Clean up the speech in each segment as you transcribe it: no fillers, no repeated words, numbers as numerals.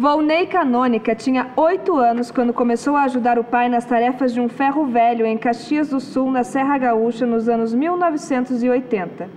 Volnei Canônica tinha 8 anos quando começou a ajudar o pai nas tarefas de um ferro velho em Caxias do Sul, na Serra Gaúcha, nos anos 1980.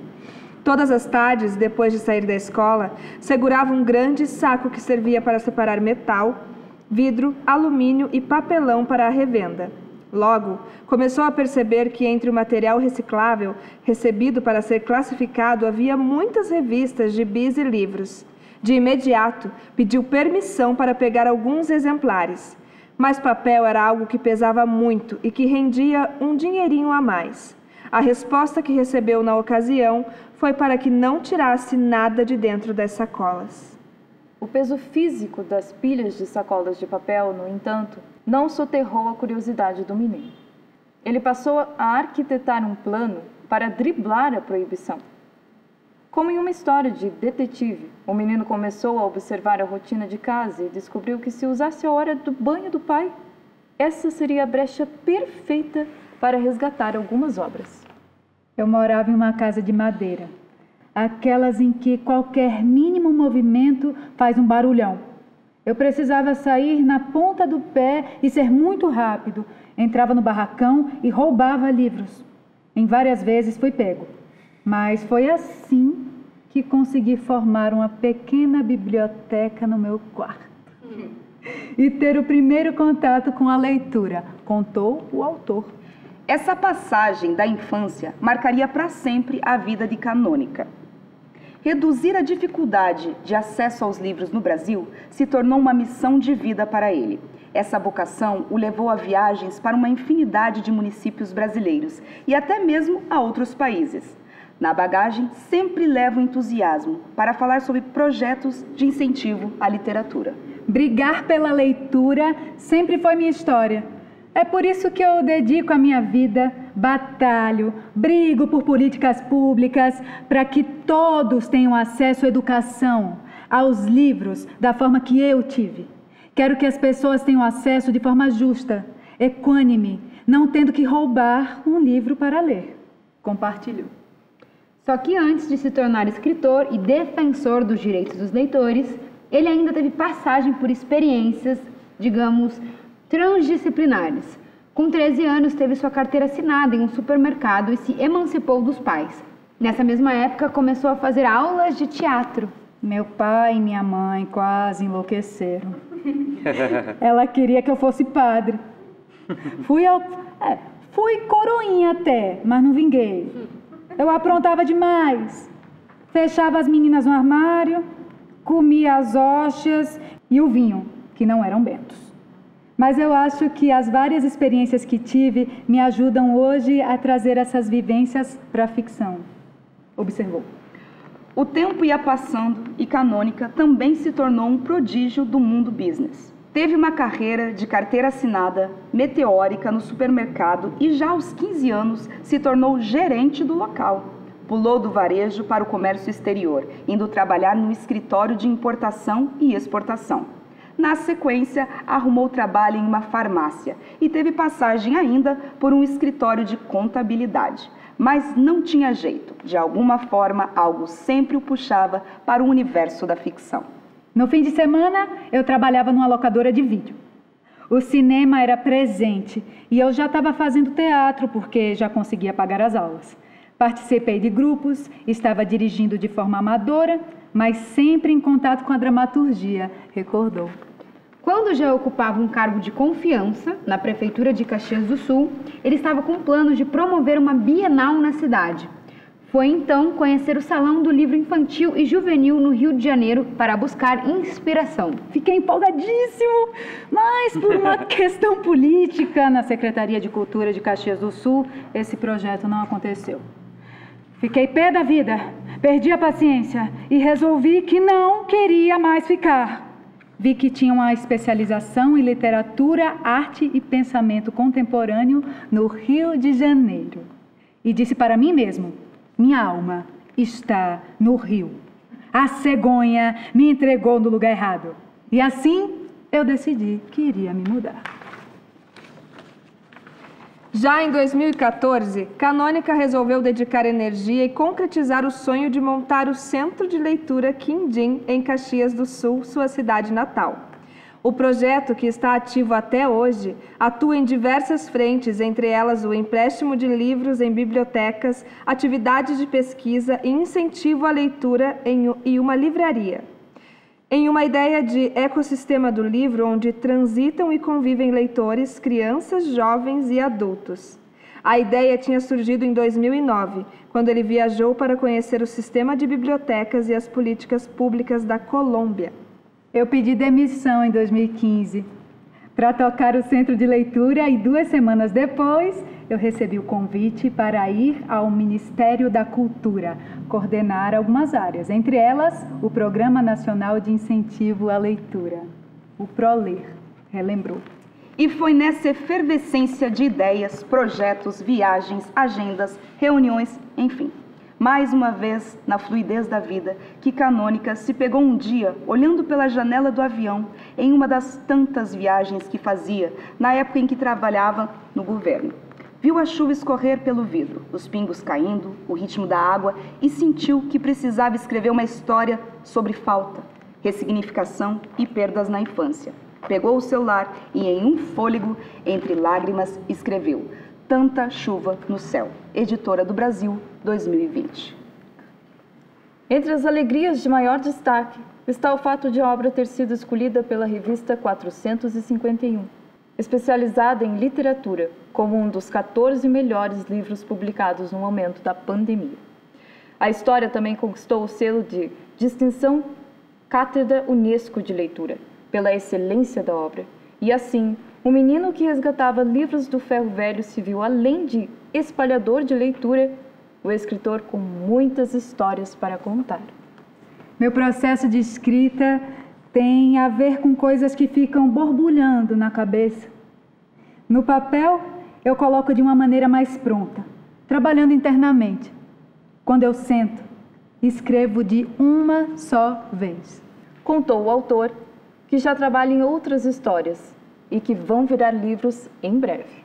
Todas as tardes, depois de sair da escola, segurava um grande saco que servia para separar metal, vidro, alumínio e papelão para a revenda. Logo, começou a perceber que entre o material reciclável, recebido para ser classificado, havia muitas revistas, gibis e livros. De imediato, pediu permissão para pegar alguns exemplares. Mas papel era algo que pesava muito e que rendia um dinheirinho a mais. A resposta que recebeu na ocasião foi para que não tirasse nada de dentro das sacolas. O peso físico das pilhas de sacolas de papel, no entanto, não soterrou a curiosidade do menino. Ele passou a arquitetar um plano para driblar a proibição. Como em uma história de detetive, o menino começou a observar a rotina de casa e descobriu que, se usasse a hora do banho do pai, essa seria a brecha perfeita para resgatar algumas obras. Eu morava em uma casa de madeira, aquelas em que qualquer mínimo movimento faz um barulhão. Eu precisava sair na ponta do pé e ser muito rápido. Entrava no barracão e roubava livros. Em várias vezes fui pego, mas foi assim que consegui formar uma pequena biblioteca no meu quarto e ter o primeiro contato com a leitura, contou o autor. Essa passagem da infância marcaria para sempre a vida de Canônica. Reduzir a dificuldade de acesso aos livros no Brasil se tornou uma missão de vida para ele. Essa vocação o levou a viagens para uma infinidade de municípios brasileiros e até mesmo a outros países. Na bagagem, sempre leva o entusiasmo para falar sobre projetos de incentivo à literatura. Brigar pela leitura sempre foi minha história. É por isso que eu dedico a minha vida, batalho, brigo por políticas públicas para que todos tenham acesso à educação, aos livros, da forma que eu tive. Quero que as pessoas tenham acesso de forma justa, equânime, não tendo que roubar um livro para ler. Compartilhou. Só que antes de se tornar escritor e defensor dos direitos dos leitores, ele ainda teve passagem por experiências, digamos, transdisciplinares. Com 13 anos, teve sua carteira assinada em um supermercado e se emancipou dos pais. Nessa mesma época, começou a fazer aulas de teatro. Meu pai e minha mãe quase enlouqueceram. Ela queria que eu fosse padre. Fui coroinha até, mas não vinguei. Eu aprontava demais. Fechava as meninas no armário, comia as hóstias e o vinho, que não eram bentos. Mas eu acho que as várias experiências que tive me ajudam hoje a trazer essas vivências para a ficção. Observou. O tempo ia passando e Canônica também se tornou um prodígio do mundo business. Teve uma carreira de carteira assinada, meteórica no supermercado e já aos 15 anos se tornou gerente do local. Pulou do varejo para o comércio exterior, indo trabalhar no escritório de importação e exportação. Na sequência, arrumou trabalho em uma farmácia e teve passagem ainda por um escritório de contabilidade. Mas não tinha jeito. De alguma forma, algo sempre o puxava para o universo da ficção. No fim de semana, eu trabalhava numa locadora de vídeo. O cinema era presente e eu já estava fazendo teatro porque já conseguia pagar as aulas. Participei de grupos, estava dirigindo de forma amadora, mas sempre em contato com a dramaturgia, recordou. Quando já ocupava um cargo de confiança na Prefeitura de Caxias do Sul, ele estava com planos de promover uma bienal na cidade. Foi então conhecer o Salão do Livro Infantil e Juvenil no Rio de Janeiro para buscar inspiração. Fiquei empolgadíssimo, mas por uma questão política na Secretaria de Cultura de Caxias do Sul, esse projeto não aconteceu. Fiquei pé da vida, perdi a paciência e resolvi que não queria mais ficar. Vi que tinha uma especialização em literatura, arte e pensamento contemporâneo no Rio de Janeiro. E disse para mim mesmo, minha alma está no Rio. A cegonha me entregou no lugar errado. E assim eu decidi que iria me mudar. Já em 2014, Canônica resolveu dedicar energia e concretizar o sonho de montar o Centro de Leitura Quindim, em Caxias do Sul, sua cidade natal. O projeto, que está ativo até hoje, atua em diversas frentes, entre elas o empréstimo de livros em bibliotecas, atividades de pesquisa e incentivo à leitura em uma livraria. Em uma ideia de ecossistema do livro, onde transitam e convivem leitores, crianças, jovens e adultos. A ideia tinha surgido em 2009, quando ele viajou para conhecer o sistema de bibliotecas e as políticas públicas da Colômbia. Eu pedi demissão em 2015 para tocar o Centro de Leitura e 2 semanas depois eu recebi o convite para ir ao Ministério da Cultura, coordenar algumas áreas, entre elas o Programa Nacional de Incentivo à Leitura, o Proler, relembrou. E foi nessa efervescência de ideias, projetos, viagens, agendas, reuniões, enfim, mais uma vez na fluidez da vida, que Canônica se pegou um dia olhando pela janela do avião em uma das tantas viagens que fazia na época em que trabalhava no governo. Viu a chuva escorrer pelo vidro, os pingos caindo, o ritmo da água, e sentiu que precisava escrever uma história sobre falta, ressignificação e perdas na infância. Pegou o celular e, em um fôlego, entre lágrimas, escreveu Tanta Chuva no Céu, Editora do Brasil, 2020. Entre as alegrias de maior destaque está o fato de a obra ter sido escolhida pela revista 451. Especializada em literatura, como um dos 14 melhores livros publicados no momento da pandemia. A história também conquistou o selo de distinção Cátedra Unesco de Leitura, pela excelência da obra. E assim, um menino que resgatava livros do ferro velho se viu, além de espalhador de leitura, o escritor com muitas histórias para contar. Meu processo de escrita tem a ver com coisas que ficam borbulhando na cabeça. No papel, eu coloco de uma maneira mais pronta, trabalhando internamente. Quando eu sento, escrevo de uma só vez. Contou o autor, que já trabalha em outras histórias e que vão virar livros em breve.